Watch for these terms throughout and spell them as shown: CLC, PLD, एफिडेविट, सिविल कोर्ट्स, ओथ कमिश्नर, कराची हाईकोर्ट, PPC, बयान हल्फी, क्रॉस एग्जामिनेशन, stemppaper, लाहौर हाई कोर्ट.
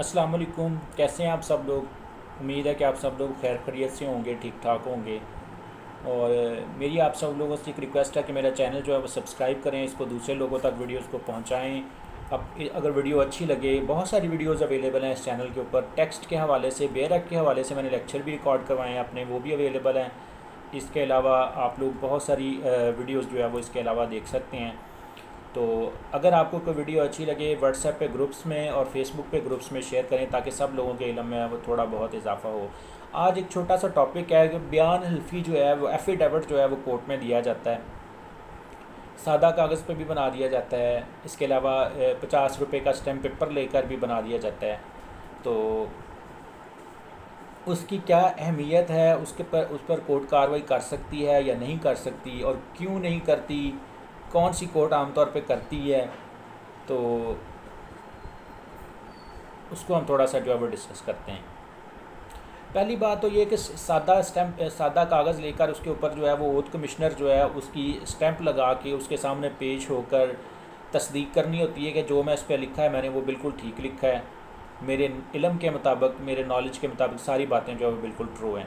अस्सलाम वालेकुम, कैसे हैं आप सब लोग। उम्मीद है कि आप सब लोग खैर खैरियत से होंगे, ठीक ठाक होंगे। और मेरी आप सब लोगों से एक रिक्वेस्ट है कि मेरा चैनल जो है वो सब्सक्राइब करें, इसको दूसरे लोगों तक वीडियोस को पहुंचाएं। अब अगर वीडियो अच्छी लगे, बहुत सारी वीडियोस अवेलेबल हैं इस चैनल के ऊपर। टेक्स्ट के हवाले से, बेरक के हवाले से मैंने लेक्चर भी रिकॉर्ड करवाए हैं अपने, वो भी अवेलेबल हैं। इसके अलावा आप लोग बहुत सारी वीडियोज़ जो है वो इसके अलावा देख सकते हैं। तो अगर आपको कोई वीडियो अच्छी लगे, व्हाट्सएप पे ग्रुप्स में और फेसबुक पे ग्रुप्स में शेयर करें ताकि सब लोगों के इल्म में वो थोड़ा बहुत इजाफा हो। आज एक छोटा सा टॉपिक है कि बयान हल्फी जो है वो, एफिडेविट जो है वो कोर्ट में दिया जाता है। सादा कागज़ पे भी बना दिया जाता है, इसके अलावा 50 रुपये का स्टैम्प पेपर लेकर भी बना दिया जाता है। तो उसकी क्या अहमियत है, उस पर कोर्ट कार्रवाई कर सकती है या नहीं कर सकती, और क्यों नहीं करती, कौन सी कोर्ट आमतौर पे करती है, तो उसको हम थोड़ा सा जो है वो डिस्कस करते हैं। पहली बात तो ये कि सादा कागज़ लेकर उसके ऊपर जो है वो ओथ कमिश्नर जो है उसकी स्टैंप लगा के उसके सामने पेश होकर तस्दीक करनी होती है कि जो मैं इस पर लिखा है मैंने वो बिल्कुल ठीक लिखा है, मेरे इल्म के मुताबिक, मेरे नॉलेज के मुताबिक सारी बातें जो है वो बिल्कुल ट्रू हैं।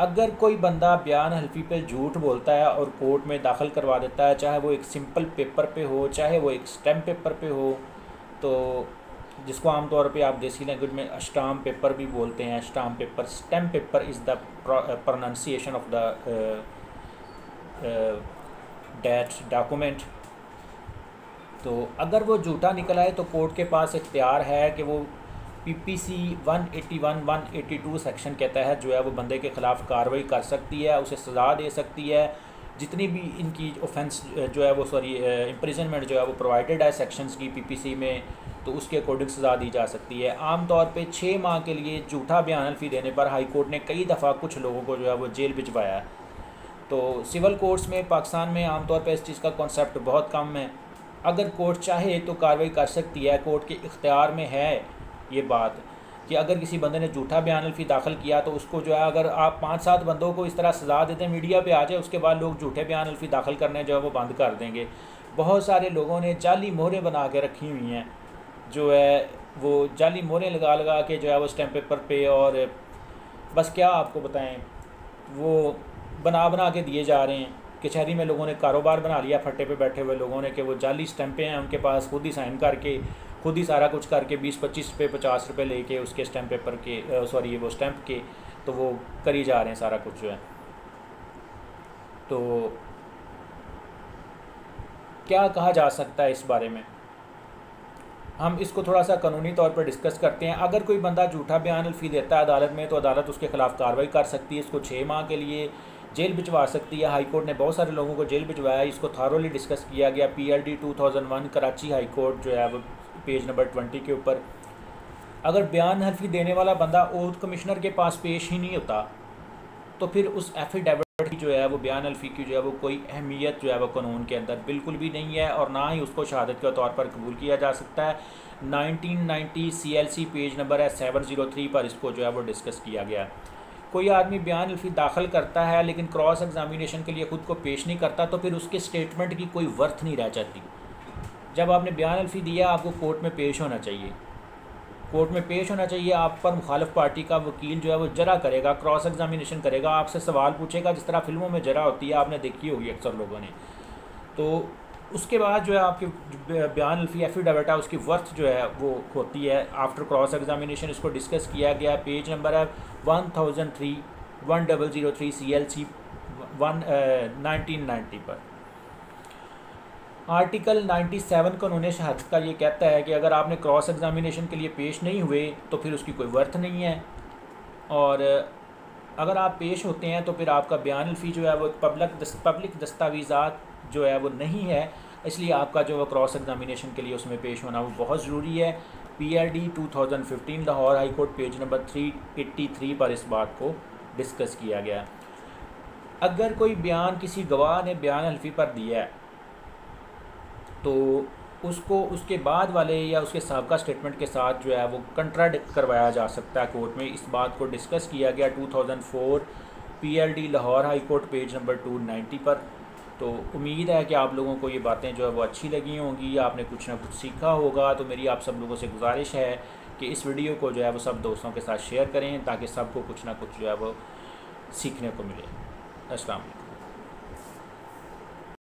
अगर कोई बंदा बयान हल्फी पे झूठ बोलता है और कोर्ट में दाखिल करवा देता है, चाहे वो एक सिंपल पेपर पे हो, चाहे वो एक स्टैम्प पेपर पे हो, तो जिसको आमतौर पे आप देसी लैंग्वेज में स्टाम्प पेपर भी बोलते हैं। Stamp paper, stamp paper is the pronunciation of the that document. तो अगर वो झूठा निकला है तो कोर्ट के पास इख्तियार है कि वो PPC 181-182 सेक्शन के तहत जो है वो बंदे के ख़िलाफ़ कार्रवाई कर सकती है, उसे सज़ा दे सकती है। जितनी भी इनकी ऑफेंस जो है वो इम्प्रिजनमेंट जो है वो प्रोवाइडेड है सेक्शंस की PPC में, तो उसके अकॉर्डिंग सज़ा दी जा सकती है। आम तौर पे 6 माह के लिए झूठा बयान हल्फी देने पर हाई कोर्ट ने कई दफ़ा कुछ लोगों को जो है वो जेल भिजवाया है। तो सिविल कोर्ट्स में पाकिस्तान में आमतौर पर इस चीज़ का कॉन्सेप्ट बहुत कम है। अगर कोर्ट चाहे तो कार्रवाई कर सकती है, कोर्ट के इख्तियार में है ये बात कि अगर किसी बंदे ने झूठा बयान हल्फी दाखिल किया तो उसको जो है, अगर आप 5-7 बंदों को इस तरह सजा देते हैं, मीडिया पे आ जाए, उसके बाद लोग झूठे बयान हल्फी दाखिल करने जो है वो बंद कर देंगे। बहुत सारे लोगों ने जाली मोहरें बना के रखी हुई हैं, जो है वो जाली मोहरें लगा के जो है वो स्टैम्प पेपर पे, और बस क्या आपको बताएँ, वो बना के दिए जा रहे हैं। कचहरी में लोगों ने कारोबार बना लिया फट्टे पे बैठे हुए लोगों ने, कि वो जाली स्टैंपें हैं उनके पास, खुद ही साइन करके, खुद ही सारा कुछ करके 20-25 रुपये 50 रुपये लेके उसके स्टैम्प पेपर के, सॉरी वो स्टैंप के, तो वो करी जा रहे हैं सारा कुछ जो है। तो क्या कहा जा सकता है इस बारे में, हम इसको थोड़ा सा कानूनी तौर पर डिस्कस करते हैं। अगर कोई बंदा झूठा बयान हल्फी देता है अदालत में तो अदालत उसके ख़िलाफ़ कार्रवाई कर सकती है, इसको 6 माह के लिए जेल भिजवा सकती है। हाई कोर्ट ने बहुत सारे लोगों को जेल भिजवाया, इसको थारोली डिस्कस किया गया PLD 2001 कराची हाईकोर्ट जो है वो पेज नंबर 20 के ऊपर। अगर बयान हल्फी देने वाला बंदा ओथ कमिश्नर के पास पेश ही नहीं होता तो फिर उस एफिडेविट की जो है वो, बयान हल्फी की जो है वो कोई अहमियत जो है वो कानून के अंदर बिल्कुल भी नहीं है, और ना ही उसको शहादत के तौर पर कबूल किया जा सकता है। 1990 CLC पेज नंबर है 703 पर इसको जो है वो डिस्कस किया गया। कोई आदमी बयान हल्फी दाखिल करता है लेकिन क्रॉस एग्जामिनेशन के लिए ख़ुद को पेश नहीं करता तो फिर उसके स्टेटमेंट की कोई वर्थ नहीं रह जाती। जब आपने बयान हल्फी दिया, आपको कोर्ट में पेश होना चाहिए, कोर्ट में पेश होना चाहिए। आप पर मुखालिफ पार्टी का वकील जो है वो जरा करेगा, क्रॉस एग्जामिनेशन करेगा, आपसे सवाल पूछेगा, जिस तरह फिल्मों में जरा होती है, आपने देखी होगी अक्सर लोगों ने। तो उसके बाद जो है आपके बयान हल्फी एफिडेविट उसकी वर्थ जो है वो होती है आफ्टर क्रॉस एग्जामिनेशन। इसको डिस्कस किया गया, पेज नंबर है 1003-1003 CLC 1990 पर। आर्टिकल 97 कानून शहादत का ये कहता है कि अगर आपने क्रॉस एग्जामिनेशन के लिए पेश नहीं हुए तो फिर उसकी कोई वर्थ नहीं है, और अगर आप पेश होते हैं तो फिर आपका बयान हल्फी जो है वो पब्लिक दस्तावेज़ात जो है वो नहीं है, इसलिए आपका जो है क्रॉस एग्जामिनेशन के लिए उसमें पेश होना वो बहुत ज़रूरी है। PLD 2015 लाहौर हाई कोर्ट page number 383 पर इस बात को डिस्कस किया गया। अगर कोई बयान किसी गवाह ने बयान हल्फी पर दिया है तो उसको उसके बाद वाले या उसके साबका स्टेटमेंट के साथ जो है वो कंट्राडिक्ट करवाया जा सकता है कोर्ट में। इस बात को डिस्कस किया गया 2004 PLD लाहौर हाई कोर्ट page number 290 पर। तो उम्मीद है कि आप लोगों को ये बातें जो है वो अच्छी लगी होंगी, आपने कुछ ना कुछ सीखा होगा। तो मेरी आप सब लोगों से गुजारिश है कि इस वीडियो को जो है वो सब दोस्तों के साथ शेयर करें ताकि सबको कुछ ना कुछ जो है वो सीखने को मिले। अस्सलाम वालेकुम।